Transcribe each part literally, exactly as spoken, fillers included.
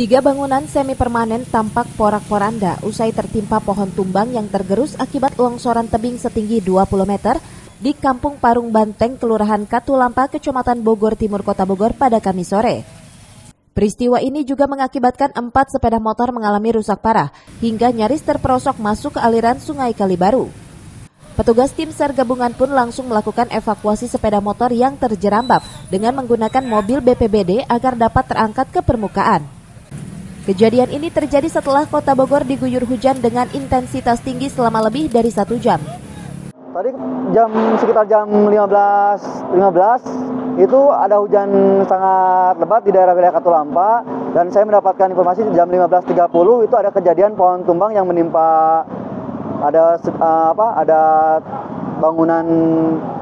Tiga bangunan semi-permanen tampak porak-poranda usai tertimpa pohon tumbang yang tergerus akibat longsoran tebing setinggi dua puluh meter di Kampung Parung Banteng, Kelurahan Katulampa, Kecamatan Bogor Timur, Kota Bogor pada Kamis sore. Peristiwa ini juga mengakibatkan empat sepeda motor mengalami rusak parah hingga nyaris terperosok masuk ke aliran Sungai Kalibaru. Petugas tim SAR gabungan pun langsung melakukan evakuasi sepeda motor yang terjerambab dengan menggunakan mobil B P B D agar dapat terangkat ke permukaan. Kejadian ini terjadi setelah Kota Bogor diguyur hujan dengan intensitas tinggi selama lebih dari satu jam. Tadi jam sekitar jam lima belas lima belas itu ada hujan sangat lebat di daerah wilayah Katulampa, dan saya mendapatkan informasi jam lima belas tiga puluh itu ada kejadian pohon tumbang yang menimpa Ada apa? Ada bangunan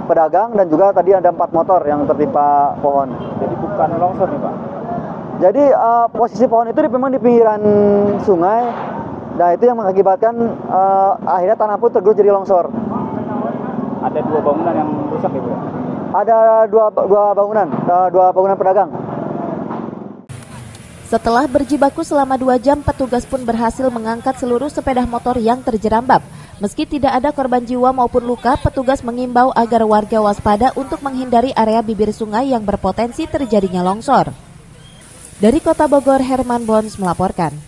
pedagang dan juga tadi ada empat motor yang tertimpa pohon. Jadi bukan longsor nih Pak. Jadi uh, posisi pohon itu memang di pinggiran sungai. Nah itu yang mengakibatkan uh, akhirnya tanah pun tergerus jadi longsor. Ada dua bangunan yang rusak ya Bu? Ada dua dua bangunan, dua bangunan pedagang. Setelah berjibaku selama dua jam, petugas pun berhasil mengangkat seluruh sepeda motor yang terjerambab. Meski tidak ada korban jiwa maupun luka, petugas mengimbau agar warga waspada untuk menghindari area bibir sungai yang berpotensi terjadinya longsor. Dari Kota Bogor, Herman Bons melaporkan.